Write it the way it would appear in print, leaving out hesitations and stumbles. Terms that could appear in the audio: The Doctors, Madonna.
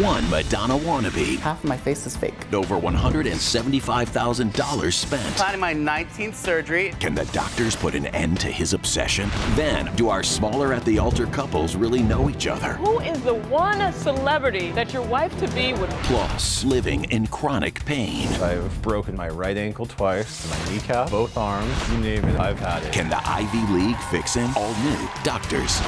one Madonna wannabe. Half of my face is fake. Over $175,000 spent. Planning my 19th surgery. Can the doctors put an end to his obsession? Then, do our smaller at the altar couples really know each other? Who is the one celebrity that your wife-to-be would... Plus, living in chronic pain. I've broken my right ankle twice, my kneecap, both arms, you name it, I've had it. Can the Ivy League fix him? All new Doctors.